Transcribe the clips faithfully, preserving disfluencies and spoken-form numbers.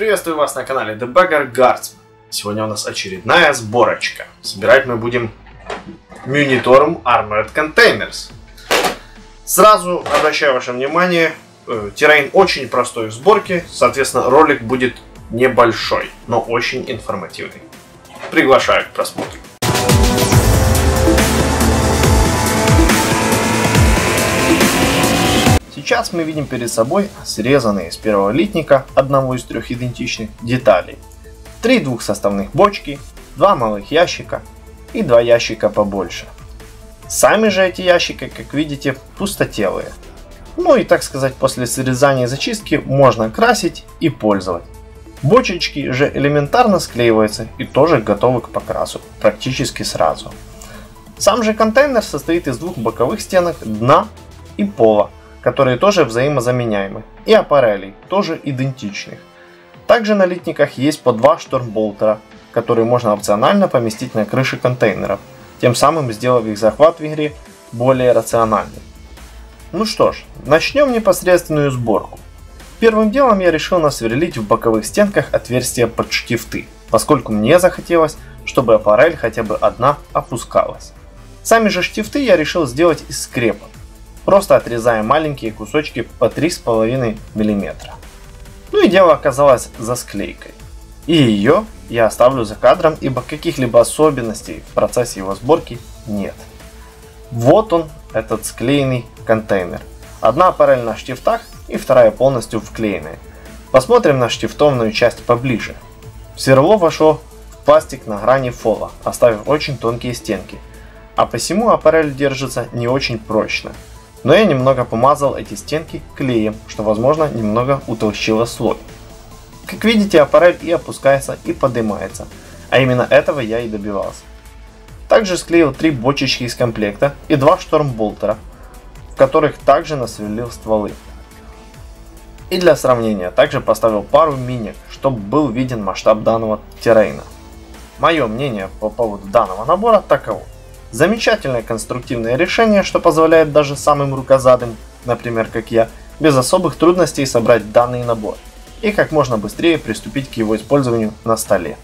Приветствую вас на канале The Beggar Guardsman. Сегодня у нас очередная сборочка. Собирать мы будем Munitorum Armoured Containers. Сразу обращаю ваше внимание, террейн очень простой в сборке, соответственно ролик будет небольшой, но очень информативный. Приглашаю к просмотру. Сейчас мы видим перед собой срезанные из первого литника, одного из трех идентичных, деталей. Три двухсоставных бочки, два малых ящика и два ящика побольше. Сами же эти ящики, как видите, пустотелые. Ну и, так сказать, после срезания и зачистки можно красить и пользовать. Бочечки же элементарно склеиваются и тоже готовы к покрасу практически сразу. Сам же контейнер состоит из двух боковых стенок, дна и пола, которые тоже взаимозаменяемы, и аппарелей, тоже идентичных. Также на литниках есть по два штормболтера, которые можно опционально поместить на крыши контейнеров, тем самым сделав их захват в игре более рациональным. Ну что ж, начнем непосредственную сборку. Первым делом я решил насверлить в боковых стенках отверстия под штифты, поскольку мне захотелось, чтобы аппарель хотя бы одна опускалась. Сами же штифты я решил сделать из скрепок, просто отрезая маленькие кусочки по три с половиной миллиметра. Ну и дело оказалось за склейкой. И ее я оставлю за кадром, ибо каких-либо особенностей в процессе его сборки нет. Вот он, этот склеенный контейнер. Одна аппарель на штифтах и вторая полностью вклеенная. Посмотрим на штифтовную часть поближе. Сверло вошло в пластик на грани фола, оставив очень тонкие стенки. А посему аппарель держится не очень прочно. Но я немного помазал эти стенки клеем, что, возможно, немного утолщило слой. Как видите, аппарель и опускается, и поднимается, а именно этого я и добивался. Также склеил три бочечки из комплекта и два штормболтера, в которых также насверлил стволы. И для сравнения также поставил пару миник, чтобы был виден масштаб данного террейна. Мое мнение по поводу данного набора таково. Замечательное конструктивное решение, что позволяет даже самым рукозадым, например, как я, без особых трудностей собрать данный набор и как можно быстрее приступить к его использованию на столе.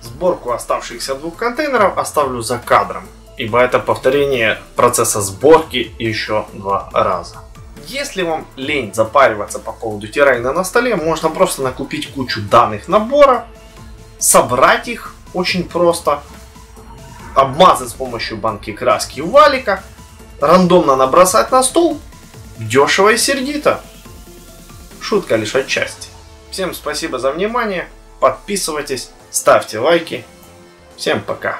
Сборку оставшихся двух контейнеров оставлю за кадром, ибо это повторение процесса сборки еще два раза. Если вам лень запариваться по поводу террейна на столе, можно просто накупить кучу данных набора, собрать их очень просто, обмазать с помощью банки краски валика, рандомно набросать на стол, дешево и сердито. Шутка лишь отчасти. Всем спасибо за внимание, подписывайтесь, ставьте лайки. Всем пока.